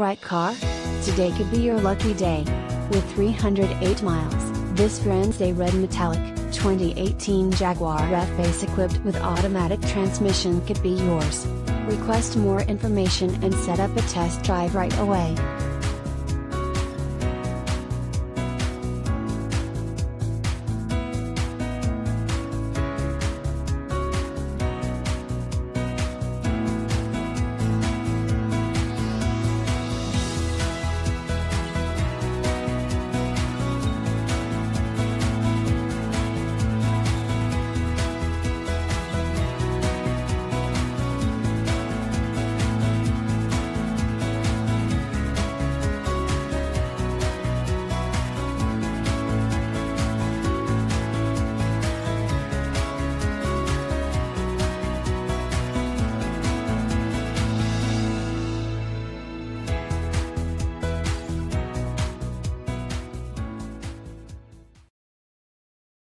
Right car? Today could be your lucky day. With 308 miles, this Firenze Red Metallic 2018 Jaguar F-PACE equipped with automatic transmission could be yours. Request more information and set up a test drive right away.